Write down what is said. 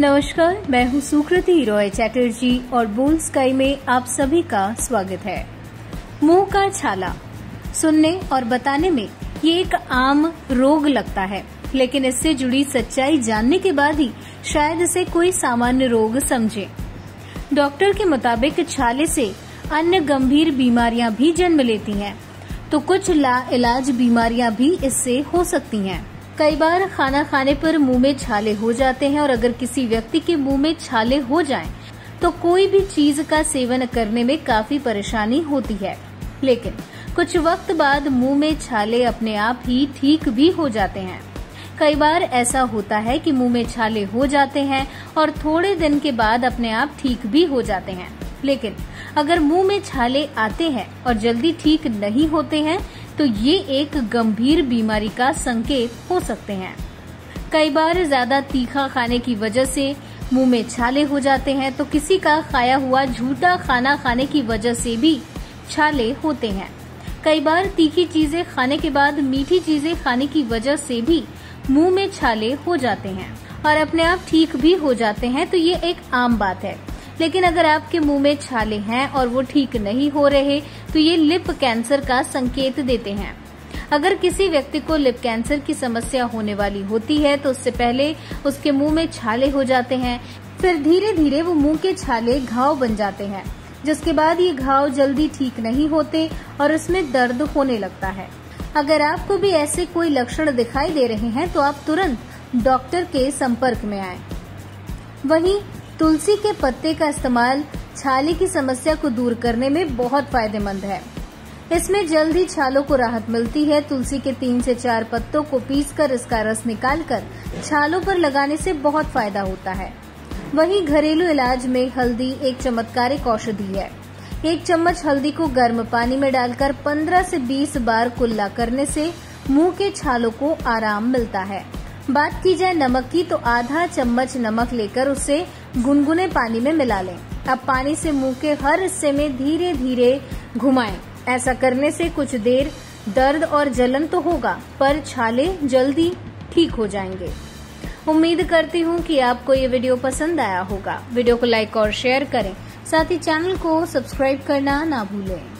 नमस्कार, मैं हूँ सुकृति रॉय चैटर्जी और बोल स्काई में आप सभी का स्वागत है। मुंह का छाला सुनने और बताने में ये एक आम रोग लगता है, लेकिन इससे जुड़ी सच्चाई जानने के बाद ही शायद इसे कोई सामान्य रोग समझे। डॉक्टर के मुताबिक छाले से अन्य गंभीर बीमारियां भी जन्म लेती हैं, तो कुछ लाइलाज बीमारियां भी इससे हो सकती हैं। कई बार खाना खाने पर मुंह में छाले हो जाते हैं और अगर किसी व्यक्ति के मुंह में छाले हो जाएं, तो कोई भी चीज का सेवन करने में काफी परेशानी होती है, लेकिन कुछ वक्त बाद मुंह में छाले अपने आप ही ठीक भी हो जाते हैं। कई बार ऐसा होता है कि मुंह में छाले हो जाते हैं और थोड़े दिन के बाद अपने आप ठीक भी हो जाते हैं, लेकिन अगर मुंह में छाले आते हैं और जल्दी ठीक नहीं होते हैं तो ये एक गंभीर बीमारी का संकेत हो सकते हैं। कई बार ज्यादा तीखा खाने की वजह से मुंह में छाले हो जाते हैं, तो किसी का खाया हुआ झूठा खाना खाने की वजह से भी छाले होते हैं। कई बार तीखी चीजें खाने के बाद मीठी चीजें खाने की वजह से भी मुंह में छाले हो जाते हैं और अपने आप ठीक भी हो जाते हैं, तो ये एक आम बात है। लेकिन अगर आपके मुंह में छाले हैं और वो ठीक नहीं हो रहे तो ये लिप कैंसर का संकेत देते हैं। अगर किसी व्यक्ति को लिप कैंसर की समस्या होने वाली होती है तो उससे पहले उसके मुंह में छाले हो जाते हैं, फिर धीरे धीरे वो मुंह के छाले घाव बन जाते हैं, जिसके बाद ये घाव जल्दी ठीक नहीं होते और उसमें दर्द होने लगता है। अगर आपको भी ऐसे कोई लक्षण दिखाई दे रहे हैं तो आप तुरंत डॉक्टर के संपर्क में आए। वहीं तुलसी के पत्ते का इस्तेमाल छाले की समस्या को दूर करने में बहुत फायदेमंद है। इसमें जल्द ही छालों को राहत मिलती है। तुलसी के 3 से 4 पत्तों को पीसकर इसका रस निकालकर छालों पर लगाने से बहुत फायदा होता है। वहीं घरेलू इलाज में हल्दी एक चमत्कारिक औषधि है। 1 चम्मच हल्दी को गर्म पानी में डालकर 15 से 20 बार कुल्ला करने से मुंह के छालों को आराम मिलता है। बात की जाए नमक की, तो आधा चम्मच नमक लेकर उसे गुनगुने पानी में मिला लें। अब पानी से मुंह के हर हिस्से में धीरे धीरे घुमाएं। ऐसा करने से कुछ देर दर्द और जलन तो होगा, पर छाले जल्दी ठीक हो जाएंगे। उम्मीद करती हूँ कि आपको ये वीडियो पसंद आया होगा। वीडियो को लाइक और शेयर करें, साथ ही चैनल को सब्सक्राइब करना ना भूलें।